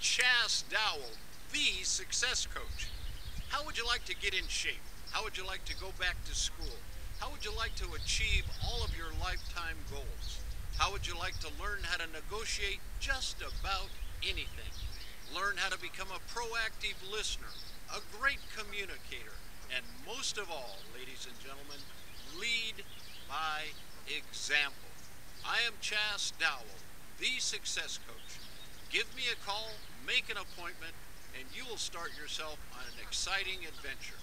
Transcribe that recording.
Chas Dowell, the success coach. How would you like to get in shape? How would you like to go back to school? How would you like to achieve all of your lifetime goals? How would you like to learn how to negotiate just about anything? Learn how to become a proactive listener, a great communicator, and most of all, ladies and gentlemen, lead by example. I am Chas Dowell, the success coach. Give me a call, make an appointment, and you will start yourself on an exciting adventure.